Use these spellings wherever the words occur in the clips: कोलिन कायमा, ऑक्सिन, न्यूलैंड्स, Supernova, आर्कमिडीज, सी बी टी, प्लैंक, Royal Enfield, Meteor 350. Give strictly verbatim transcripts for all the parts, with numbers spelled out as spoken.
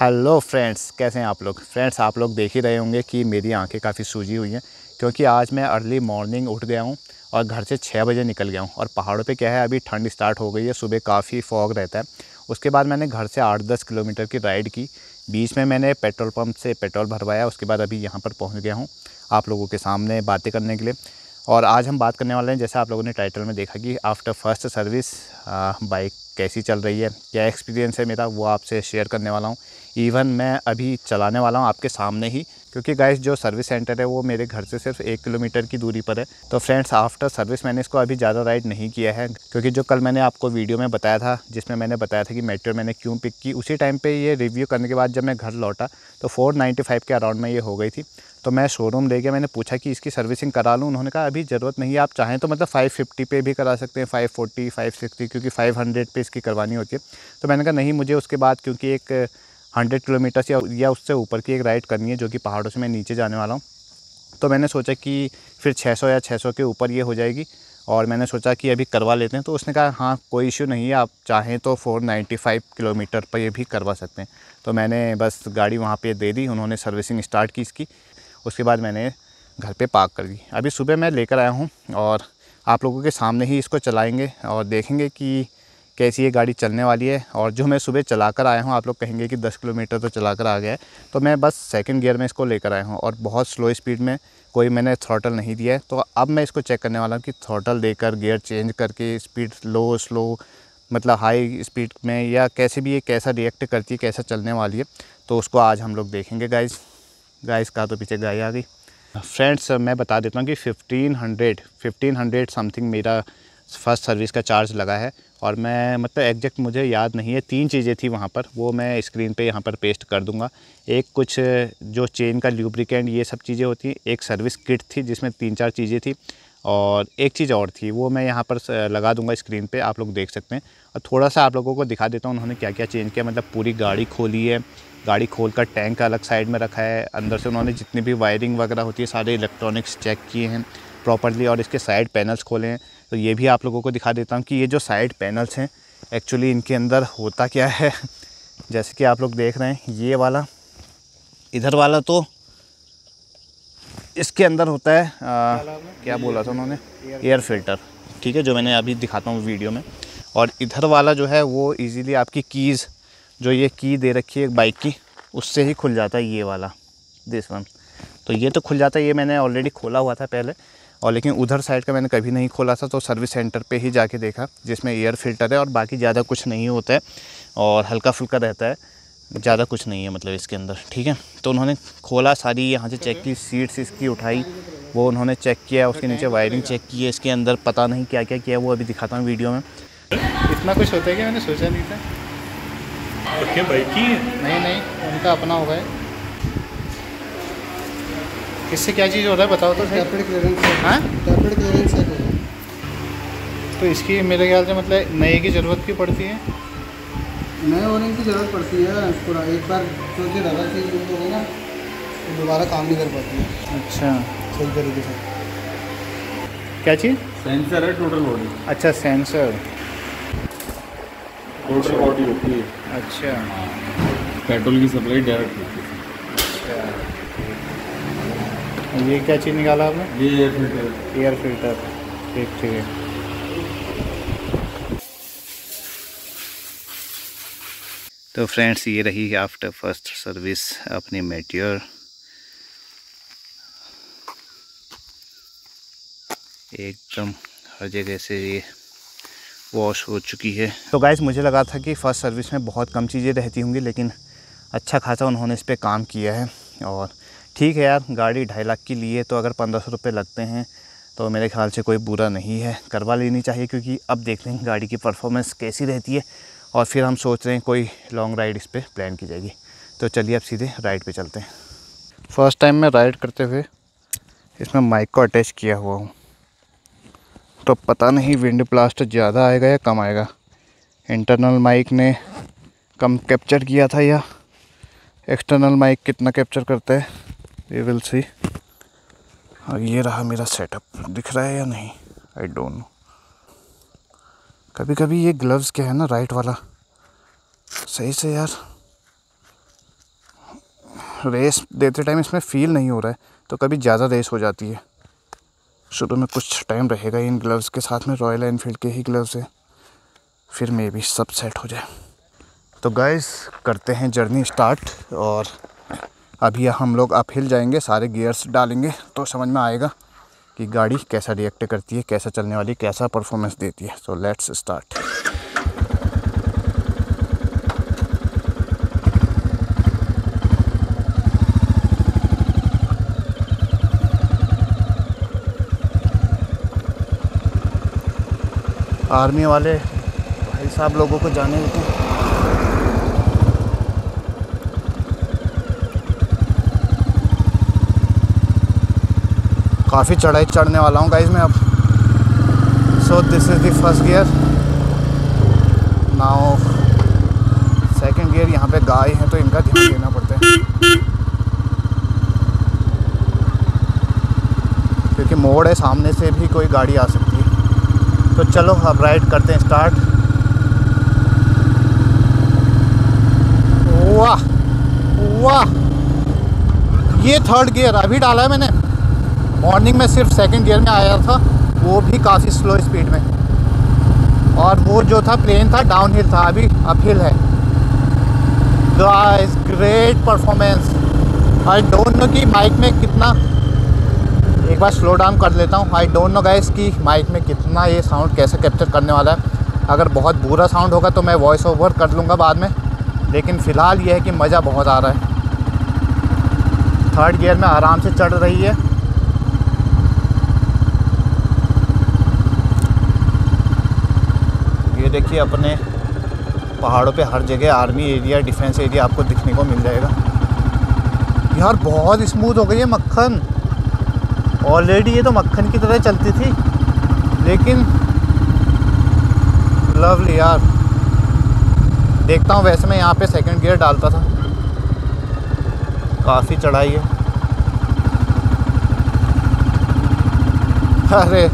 Hello friends, कैसे हैं आप लोग। फ्रेंड्स, आप लोग देख ही रहे होंगे कि मेरी आंखें काफ़ी सूजी हुई हैं क्योंकि आज मैं अर्ली मॉर्निंग उठ गया हूं और घर से छः बजे निकल गया हूं। और पहाड़ों पे क्या है, अभी ठंड स्टार्ट हो गई है, सुबह काफ़ी फॉग रहता है। उसके बाद मैंने घर से आठ दस किलोमीटर की राइड की, बीच में मैंने पेट्रोल पम्प से पेट्रोल भरवाया, उसके बाद अभी यहाँ पर पहुँच गया हूँ आप लोगों के सामने बातें करने के लिए। और आज हम बात करने वाले हैं, जैसे आप लोगों ने टाइटल में देखा कि आफ्टर फर्स्ट सर्विस बाइक कैसी चल रही है, क्या एक्सपीरियंस है मेरा, वो आपसे शेयर करने वाला हूँ। इवन मैं अभी चलाने वाला हूँ आपके सामने ही, क्योंकि गाइस जो सर्विस सेंटर है वो मेरे घर से सिर्फ एक किलोमीटर की दूरी पर है। तो फ्रेंड्स, आफ्टर सर्विस मैंने इसको अभी ज़्यादा राइड नहीं किया है, क्योंकि जो कल मैंने आपको वीडियो में बताया था, जिसमें मैंने बताया था कि मेट्रो मैंने क्यों पिक की, उसी टाइम पे ये रिव्यू करने के बाद जब मैं घर लौटा तो फोर नाइन्टी फाइव के अराउंड में ये हो गई थी। तो मैं शोरूम ले गया, मैंने पूछा कि इसकी सर्विसिंग करा लूँ। उन्होंने कहा अभी ज़रूरत नहीं है, आप चाहें तो मतलब फाइव फिफ्टी पे भी करा सकते हैं, फाइव फोर्टी फाइव सिक्सटी क्योंकि फाइव हंड्रेड पे इसकी करवानी होती है। तो मैंने कहा नहीं, मुझे उसके बाद क्योंकि एक हंड्रेड किलोमीटर या या उससे ऊपर की एक राइड करनी है जो कि पहाड़ों से मैं नीचे जाने वाला हूँ। तो मैंने सोचा कि फिर छः सौ या छः सौ के ऊपर ये हो जाएगी, और मैंने सोचा कि अभी करवा लेते हैं। तो उसने कहा हाँ कोई इश्यू नहीं है, आप चाहें तो चार सौ पचानवे किलोमीटर पर ये भी करवा सकते हैं। तो मैंने बस गाड़ी वहाँ पे दे दी, उन्होंने सर्विसिंग स्टार्ट की इसकी, उसके बाद मैंने घर पर पार्क कर दी। अभी सुबह मैं लेकर आया हूँ और आप लोगों के सामने ही इसको चलाएँगे और देखेंगे कि कैसी ये गाड़ी चलने वाली है। और जो मैं सुबह चला कर आया हूँ, आप लोग कहेंगे कि दस किलोमीटर तो चला कर आ गया है, तो मैं बस सेकंड गियर में इसको लेकर आया हूँ और बहुत स्लो स्पीड में, कोई मैंने थ्रॉटल नहीं दिया है। तो अब मैं इसको चेक करने वाला हूँ कि थ्रॉटल देकर गियर चेंज करके स्पीड लो स्लो मतलब हाई स्पीड में या कैसे भी ये कैसा रिएक्ट करती है, कैसा चलने वाली है, तो उसको आज हम लोग देखेंगे। गाइस गाइस कहा तो पीछे गाय आ गई। फ्रेंड्स, मैं बता देता हूँ कि fifteen hundred fifteen hundred something मेरा फ़र्स्ट सर्विस का चार्ज लगा है। और मैं मतलब एग्जैक्ट मुझे याद नहीं है, तीन चीज़ें थी वहाँ पर, वो मैं स्क्रीन पे यहाँ पर पेस्ट कर दूँगा। एक कुछ जो चेन का ल्यूब्रिकेंट ये सब चीज़ें होती हैं, एक सर्विस किट थी जिसमें तीन चार चीज़ें थी, और एक चीज़ और थी, वो मैं यहाँ पर लगा दूँगा स्क्रीन पे, आप लोग देख सकते हैं। और थोड़ा सा आप लोगों को दिखा देता हूँ उन्होंने क्या क्या चेंज किया, मतलब पूरी गाड़ी खोली है, गाड़ी खोल कर टैंक अलग साइड में रखा है, अंदर से उन्होंने जितनी भी वायरिंग वगैरह होती है सारे इलेक्ट्रॉनिक्स चेक किए हैं प्रॉपर्ली, और इसके साइड पैनल्स खोले हैं। तो ये भी आप लोगों को दिखा देता हूँ कि ये जो साइड पैनल्स हैं एक्चुअली इनके अंदर होता क्या है। जैसे कि आप लोग देख रहे हैं, ये वाला इधर वाला तो इसके अंदर होता है आ, क्या बोला था उन्होंने, एयर फिल्टर, ठीक है, जो मैंने अभी दिखाता हूँ वीडियो में। और इधर वाला जो है वो इजीली आपकी कीज़, जो ये की दे रखी है एक बाइक की, उससे ही खुल जाता है। ये वाला दिस वन तो ये तो खुल जाता है, ये मैंने ऑलरेडी खोला हुआ था पहले, और लेकिन उधर साइड का मैंने कभी नहीं खोला था, तो सर्विस सेंटर पे ही जाके देखा, जिसमें एयर फिल्टर है और बाकी ज़्यादा कुछ नहीं होता है और हल्का फुल्का रहता है, ज़्यादा कुछ नहीं है मतलब इसके अंदर, ठीक है। तो उन्होंने खोला सारी, यहाँ से चेक की, सीट्स इसकी उठाई, वो उन्होंने चेक किया, उसके नीचे वायरिंग चेक की है, इसके अंदर पता नहीं क्या क्या किया, वो अभी दिखाता हूँ वीडियो में। इतना कुछ होता है कि मैंने सोचा नहीं था। बाइक की नहीं नहीं उनका अपना होगा। इससे क्या चीज़ हो रहा है बताओ तो। टैबलेट क्लियरेंस है। हाँ, टैबलेट क्लियरेंस है। तो इसकी मेरे ख्याल से मतलब नए की ज़रूरत क्यों पड़ती है, नए होने की ज़रूरत पड़ती है, पूरा एक बार सोचे ज़्यादा चीज़ यूज हो गई ना तो दोबारा काम नहीं कर पाती है। अच्छा, सही तरीके से क्या चीज़, सेंसर है टोटल बॉडी। अच्छा, सेंसर टोटल बॉडी होती है। अच्छा, पेट्रोल की सप्लाई डायरेक्ट होती है। अच्छा, ये क्या चीज़ निकाला आपने, ये एयर फिल्टर। एयर फिल्टर, ठीक ठीक है। तो फ्रेंड्स, ये रही आफ्टर फर्स्ट सर्विस अपनी मेटियर एकदम हर जगह से ये वॉश हो चुकी है। तो गाइस, मुझे लगा था कि फ़र्स्ट सर्विस में बहुत कम चीज़ें रहती होंगी, लेकिन अच्छा खासा उन्होंने इस पर काम किया है। और ठीक है यार, गाड़ी ढाई लाख की ली है, तो अगर पंद्रह सौ रुपये लगते हैं तो मेरे ख्याल से कोई बुरा नहीं है, करवा लेनी चाहिए। क्योंकि अब देखते हैं गाड़ी की परफॉर्मेंस कैसी रहती है, और फिर हम सोच रहे हैं कोई लॉन्ग राइड इस पर प्लान की जाएगी। तो चलिए अब सीधे राइड पे चलते हैं। फ़र्स्ट टाइम मैं राइड करते हुए इसमें माइक को अटैच किया हुआ हूँ, तो पता नहीं विंड ब्लास्ट ज़्यादा आएगा या कम आएगा, इंटरनल माइक ने कम कैप्चर किया था या एक्सटर्नल माइक कितना कैप्चर करता है, ये विल सी। और ये रहा मेरा सेटअप, दिख रहा है या नहीं आई डोंट नो। कभी कभी ये ग्लव्स क्या है ना, राइट वाला सही से यार रेस देते टाइम इसमें फील नहीं हो रहा है, तो कभी ज़्यादा रेस हो जाती है। शुरू में कुछ टाइम रहेगा इन ग्लव्स के साथ में, रॉयल एनफील्ड के ही ग्लव्स है, फिर मे भी सब सेट हो जाए। तो गाइस करते हैं जर्नी स्टार्ट, और अभी हम लोग अप हिल जाएंगे, सारे गियर्स डालेंगे तो समझ में आएगा कि गाड़ी कैसा रिएक्ट करती है, कैसा चलने वाली, कैसा परफॉर्मेंस देती है। So let's start. आर्मी वाले भाई साहब लोगों को जाने देते हैं। काफ़ी चढ़ाई चढ़ने वाला हूँ गाइज मैं अब। So this is the first gear, now second gear. यहाँ पे गाय है तो इनका ध्यान देना पड़ता है, क्योंकि मोड़ है, सामने से भी कोई गाड़ी आ सकती है। तो चलो अब राइड करते हैं स्टार्ट। वाह वाह, ये थर्ड गियर अभी डाला है मैंने। मॉर्निंग में सिर्फ सेकंड गियर में आया था, वो भी काफ़ी स्लो स्पीड में, और वो जो था प्लेन था, डाउनहिल था, अभी अपहिल है। Guys great performance. I don't know कि माइक में कितना, एक बार स्लो डाउन कर लेता हूँ। आई डोंट नो गाइस कि माइक में कितना ये साउंड कैसे कैप्चर करने वाला है। अगर बहुत बुरा साउंड होगा तो मैं वॉइस ओवर कर लूँगा बाद में, लेकिन फ़िलहाल ये है कि मज़ा बहुत आ रहा है। थर्ड गियर में आराम से चढ़ रही है। ये देखिए, अपने पहाड़ों पे हर जगह आर्मी एरिया, डिफेंस एरिया आपको दिखने को मिल जाएगा। यार बहुत स्मूथ हो गई है मक्खन। ऑलरेडी ये तो मक्खन की तरह चलती थी, लेकिन लवली यार। देखता हूँ, वैसे मैं यहाँ पे सेकंड गियर डालता था। काफ़ी चढ़ाई है। अरे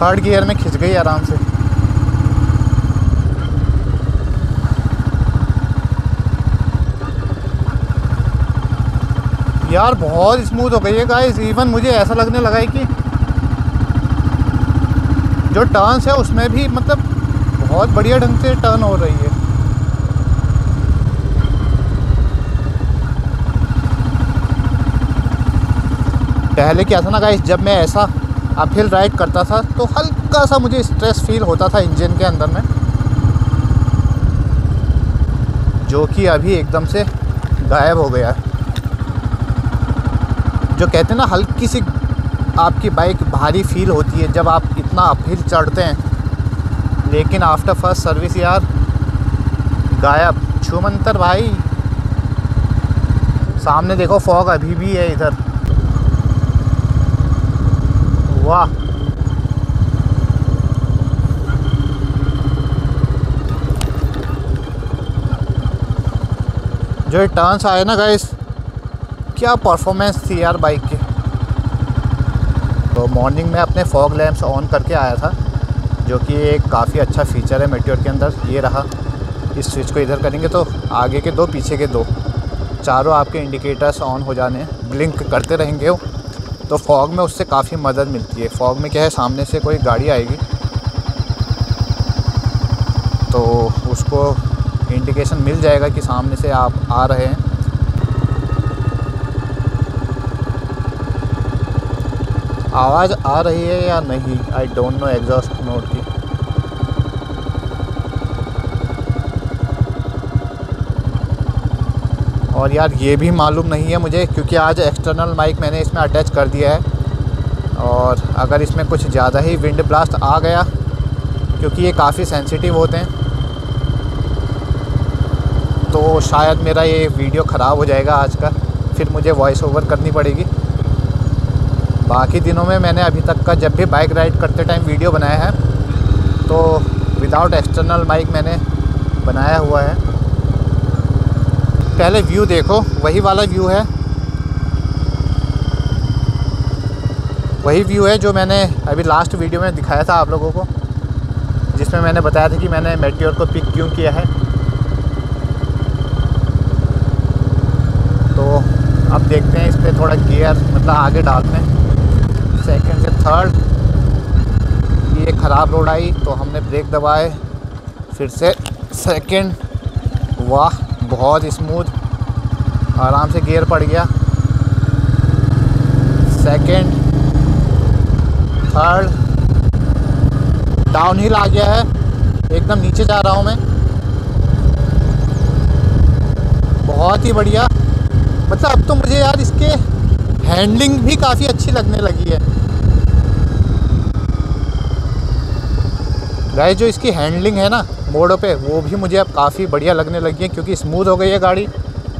थर्ड गियर में खिंच गई आराम से। यार बहुत स्मूथ हो गई है गाइस। इवन मुझे ऐसा लगने लगा है कि जो टर्न्स है उसमें भी मतलब बहुत बढ़िया ढंग से टर्न हो रही है। पहले क्या था ना गाइस, जब मैं ऐसा अपहिल राइड करता था तो हल्का सा मुझे स्ट्रेस फील होता था इंजन के अंदर में, जो कि अभी एकदम से गायब हो गया है। जो कहते हैं ना, हल्की सी आपकी बाइक भारी फील होती है जब आप इतना अपहिल चढ़ते हैं, लेकिन आफ्टर फर्स्ट सर्विस यार गायब, छूमंतर भाई। सामने देखो, फॉग अभी भी है इधर। वाह, जो टर्न्स आए ना गाइस, क्या परफॉर्मेंस थी यार बाइक की। तो मॉर्निंग में अपने फॉग लैम्प्स ऑन करके आया था, जो कि एक काफ़ी अच्छा फीचर है मेटियोर के अंदर। ये रहा, इस स्विच को इधर करेंगे तो आगे के दो, पीछे के दो, चारों आपके इंडिकेटर्स ऑन हो जाने, ब्लिंक करते रहेंगे वो, तो फॉग में उससे काफ़ी मदद मिलती है। फॉग में क्या है, सामने से कोई गाड़ी आएगी तो उसको इंडिकेशन मिल जाएगा कि सामने से आप आ रहे हैं। आवाज़ आ रही है या नहीं, I don't know exhaust note की। और यार ये भी मालूम नहीं है मुझे, क्योंकि आज एक्सटर्नल माइक मैंने इसमें अटैच कर दिया है, और अगर इसमें कुछ ज़्यादा ही विंड ब्लास्ट आ गया, क्योंकि ये काफ़ी सेंसिटिव होते हैं, तो शायद मेरा ये वीडियो ख़राब हो जाएगा आज का, फिर मुझे वॉइस ओवर करनी पड़ेगी। बाकी दिनों में मैंने अभी तक का जब भी बाइक राइड करते टाइम वीडियो बनाया है तो विदाउट एक्सटर्नल माइक मैंने बनाया हुआ है। पहले व्यू देखो, वही वाला व्यू है, वही व्यू है जो मैंने अभी लास्ट वीडियो में दिखाया था आप लोगों को, जिसमें मैंने बताया था कि मैंने मेटियोर को पिक क्यों किया है। तो थोड़ा गियर मतलब आगे डालते हैं सेकंड से थर्ड। ये ख़राब रोड आई तो हमने ब्रेक दबाए, फिर से सेकंड। वाह बहुत स्मूथ, आराम से गियर पड़ गया। सेकंड थर्ड, डाउनहिल आ गया है, एकदम नीचे जा रहा हूँ मैं। बहुत ही बढ़िया, मतलब अब तो मुझे यार इसके हैंडलिंग भी काफ़ी अच्छी लगने लगी है गाइस। जो इसकी हैंडलिंग है ना मोड़ों पे, वो भी मुझे अब काफ़ी बढ़िया लगने लगी है क्योंकि स्मूथ हो गई है गाड़ी,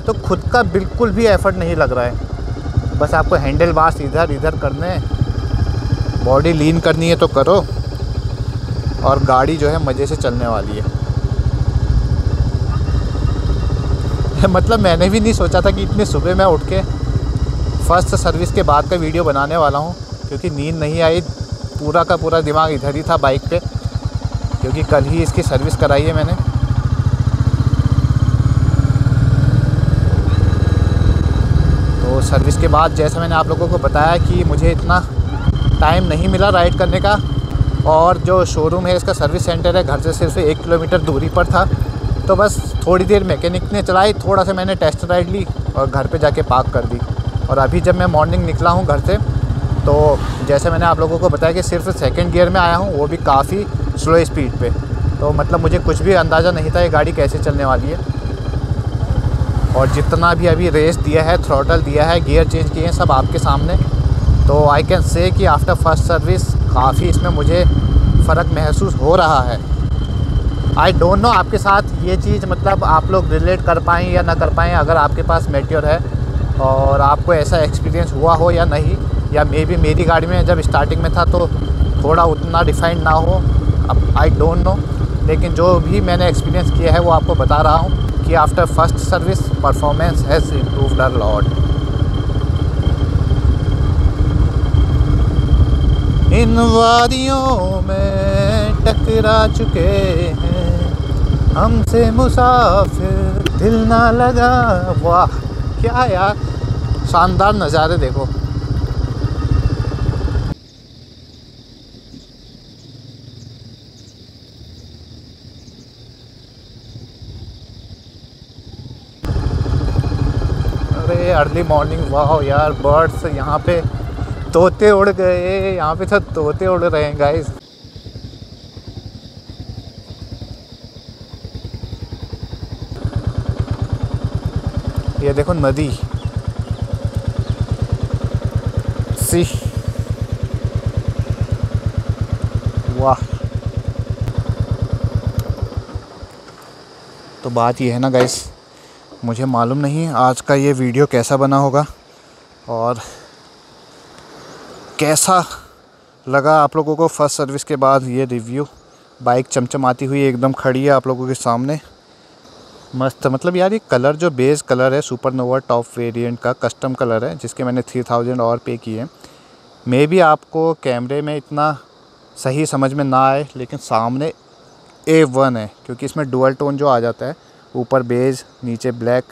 तो खुद का बिल्कुल भी एफर्ट नहीं लग रहा है। बस आपको हैंडल बार्स इधर इधर करने हैं, बॉडी लीन करनी है तो करो, और गाड़ी जो है मज़े से चलने वाली है। मतलब मैंने भी नहीं सोचा था कि इतने सुबह मैं उठ के फर्स्ट सर्विस के बाद का वीडियो बनाने वाला हूँ, क्योंकि नींद नहीं आई, पूरा का पूरा दिमाग इधर ही था बाइक पे, क्योंकि कल ही इसकी सर्विस कराई है मैंने। तो सर्विस के बाद जैसा मैंने आप लोगों को बताया कि मुझे इतना टाइम नहीं मिला राइड करने का, और जो शोरूम है इसका सर्विस सेंटर है घर से सिर्फ एक किलोमीटर दूरी पर था, तो बस थोड़ी देर मैकेनिक ने चलाई, थोड़ा सा मैंने टेस्ट राइड ली और घर पे जाके पार्क कर दी। और अभी जब मैं मॉर्निंग निकला हूँ घर से, तो जैसे मैंने आप लोगों को बताया कि सिर्फ सेकंड गियर में आया हूँ, वो भी काफ़ी स्लो स्पीड पे। तो मतलब मुझे कुछ भी अंदाज़ा नहीं था ये गाड़ी कैसे चलने वाली है, और जितना भी अभी रेस दिया है, थ्रॉटल दिया है, गियर चेंज किए हैं, सब आपके सामने। तो आई कैन से कि आफ्टर फर्स्ट सर्विस काफ़ी इसमें मुझे फ़र्क महसूस हो रहा है। आई डोंट नो आपके साथ ये चीज़ मतलब आप लोग रिलेट कर पाएँ या ना कर पाएँ। अगर आपके पास मेट्योर है और आपको ऐसा एक्सपीरियंस हुआ हो या नहीं, या मे बी मेरी गाड़ी में जब स्टार्टिंग में था तो थोड़ा उतना डिफाइंड ना हो, अब आई डोंट नो। लेकिन जो भी मैंने एक्सपीरियंस किया है वो आपको बता रहा हूँ कि after first service performance has improved a lot. इन वादियों में टकरा चुके हैं हमसे मुसाफिर, दिल ना लगा। वाह क्या यार शानदार नज़ारे देखो। अरे अर्ली मॉर्निंग, वाह यार बर्ड्स, यहाँ पे तोते उड़ गए, यहाँ पे तो तोते उड़ रहे हैं गाइस। ये देखो नदी सी, वाह। तो बात ये है ना गाइस, मुझे मालूम नहीं आज का ये वीडियो कैसा बना होगा और कैसा लगा आप लोगों को फर्स्ट सर्विस के बाद ये रिव्यू। बाइक चमचमाती हुई एकदम खड़ी है आप लोगों के सामने, मस्त। मतलब यार ये कलर जो बेस कलर है सुपरनोवा टॉप वेरिएंट का कस्टम कलर है, जिसके मैंने थ्री थाउजेंड और पे किए हैं। मे भी आपको कैमरे में इतना सही समझ में ना आए, लेकिन सामने ए वन है क्योंकि इसमें डुअल टोन जो आ जाता है, ऊपर बेज नीचे ब्लैक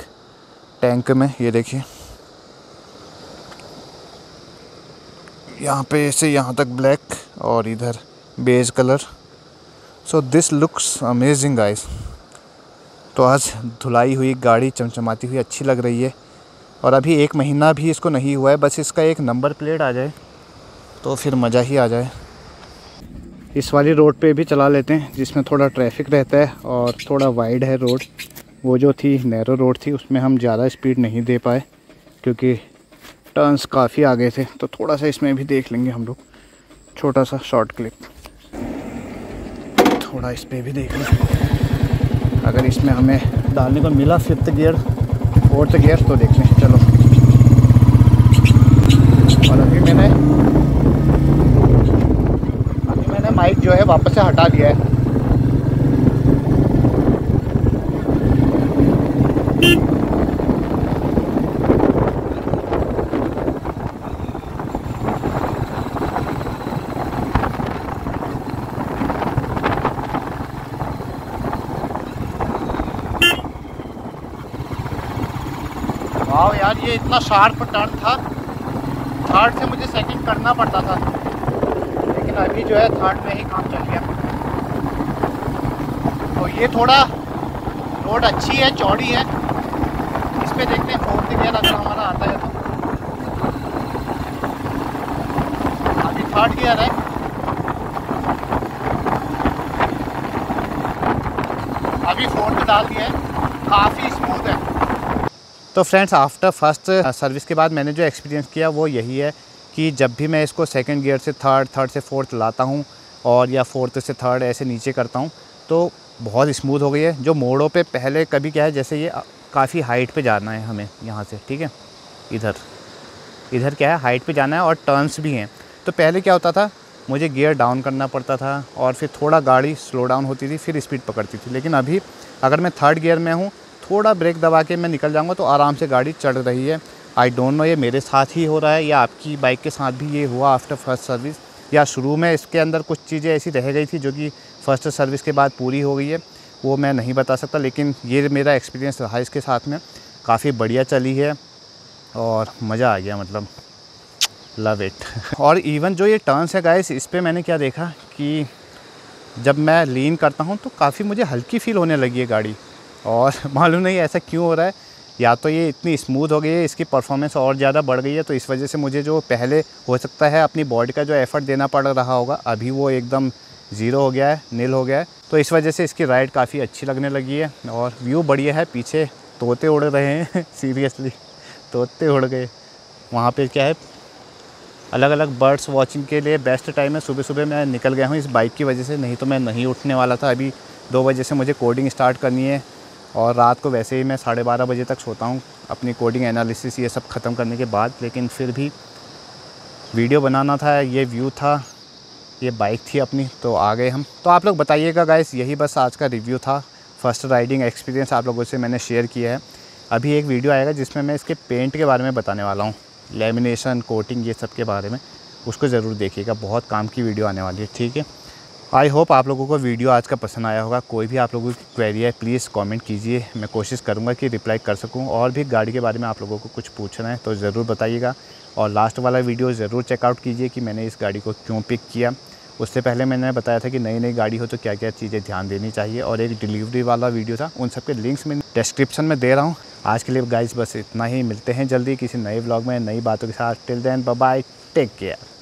टैंक में। ये देखिए यहाँ पे से यहाँ तक ब्लैक और इधर beige colour. So this looks amazing guys. तो आज धुलाई हुई गाड़ी चमचमाती हुई अच्छी लग रही है, और अभी एक महीना भी इसको नहीं हुआ है, बस इसका एक नंबर प्लेट आ जाए तो फिर मज़ा ही आ जाए। इस वाली रोड पे भी चला लेते हैं जिसमें थोड़ा ट्रैफिक रहता है और थोड़ा वाइड है रोड। वो जो थी नैरो रोड थी, उसमें हम ज़्यादा स्पीड नहीं दे पाए क्योंकि टर्न्स काफ़ी आ गए थे, तो थोड़ा सा इसमें भी देख लेंगे हम लोग। छोटा सा शॉर्ट क्लिप थोड़ा इस पर भी देख लें, अगर इसमें हमें डालने को मिला फिफ्थ गियर फोर्थ गियर तो देख लें। चलो, और अभी मैंने अभी मैंने माइक जो है वापस से हटा दिया है। वाह यार ये इतना शार्प टर्न था, थर्ड से मुझे सेकंड करना पड़ता था, लेकिन अभी जो है थर्ड में ही काम चल गया। तो ये थोड़ा रोड अच्छी है, चौड़ी है, इस पर देखते हैं फोर्थ गियर अगर हमारा आता है तो। अभी थर्ड गियर है, अभी फोर्थ डाल दिया है, काफ़ी स्मूथ है। तो फ्रेंड्स, आफ्टर फर्स्ट सर्विस के बाद मैंने जो एक्सपीरियंस किया वो यही है कि जब भी मैं इसको सेकंड गियर से थर्ड, थर्ड से फोर्थ लाता हूँ और या फोर्थ से थर्ड ऐसे नीचे करता हूँ तो बहुत स्मूथ हो गई है। जो मोड़ों पे पहले कभी क्या है, जैसे ये काफ़ी हाइट पे जाना है हमें यहाँ से, ठीक है, इधर इधर क्या है हाइट पर जाना है और टर्न्स भी हैं, तो पहले क्या होता था मुझे गियर डाउन करना पड़ता था और फिर थोड़ा गाड़ी स्लो डाउन होती थी, फिर स्पीड पकड़ती थी। लेकिन अभी अगर मैं थर्ड गियर में हूँ, थोड़ा ब्रेक दबा के मैं निकल जाऊंगा तो आराम से गाड़ी चढ़ रही है। आई डोंट नो ये मेरे साथ ही हो रहा है या आपकी बाइक के साथ भी ये हुआ आफ्टर फर्स्ट सर्विस, या शुरू में इसके अंदर कुछ चीज़ें ऐसी रह गई थी जो कि फ़र्स्ट सर्विस के बाद पूरी हो गई है, वो मैं नहीं बता सकता। लेकिन ये मेरा एक्सपीरियंस रहा इसके साथ में, काफ़ी बढ़िया चली है और मज़ा आ गया, मतलब लव इट। और इवन जो ये टर्न्स है गाइस, इस पर मैंने क्या देखा कि जब मैं लीन करता हूँ तो काफ़ी मुझे हल्की फील होने लगी है गाड़ी, और मालूम नहीं ऐसा क्यों हो रहा है। या तो ये इतनी स्मूथ हो गई है, इसकी परफॉर्मेंस और ज़्यादा बढ़ गई है, तो इस वजह से मुझे जो पहले हो सकता है अपनी बॉडी का जो एफ़र्ट देना पड़ रहा होगा, अभी वो एकदम ज़ीरो हो गया है, नील हो गया है। तो इस वजह से इसकी राइड काफ़ी अच्छी लगने लगी है और व्यू बढ़िया है। पीछे तोते उड़ रहे हैं सीरियसली तोते उड़ गए वहाँ पर। क्या है, अलग अलग बर्ड्स वॉचिंग के लिए बेस्ट टाइम है। सुबह सुबह मैं निकल गया हूँ इस बाइक की वजह से, नहीं तो मैं नहीं उठने वाला था। अभी दो बजे से मुझे कोडिंग स्टार्ट करनी है और रात को वैसे ही मैं साढ़े बारह बजे तक सोता हूँ अपनी कोडिंग एनालिसिस ये सब ख़त्म करने के बाद। लेकिन फिर भी वीडियो बनाना था, ये व्यू था, ये बाइक थी अपनी, तो आ गए हम। तो आप लोग बताइएगा गाइस, यही बस आज का रिव्यू था। फर्स्ट राइडिंग एक्सपीरियंस आप लोगों से मैंने शेयर किया है। अभी एक वीडियो आएगा जिसमें मैं इसके पेंट के बारे में बताने वाला हूँ, लेमिनेशन, कोटिंग, ये सब के बारे में, उसको ज़रूर देखिएगा। बहुत काम की वीडियो आने वाली है, ठीक है। आई होप आप लोगों को वीडियो आज का पसंद आया होगा। कोई भी आप लोगों की क्वेरी है प्लीज़ कमेंट कीजिए, मैं कोशिश करूंगा कि रिप्लाई कर सकूं। और भी गाड़ी के बारे में आप लोगों को कुछ पूछना है तो ज़रूर बताइएगा, और लास्ट वाला वीडियो ज़रूर चेकआउट कीजिए कि मैंने इस गाड़ी को क्यों पिक किया। उससे पहले मैंने बताया था कि नई नई गाड़ी हो तो क्या क्या चीज़ें ध्यान देनी चाहिए, और एक डिलीवरी वाला वीडियो था, उन सब के लिंक्स मैं डिस्क्रिप्शन में दे रहा हूँ। आज के लिए गाइस बस इतना ही, मिलते हैं जल्दी किसी नए ब्लॉग में नई बातों के साथ। Till then bye bye, take care.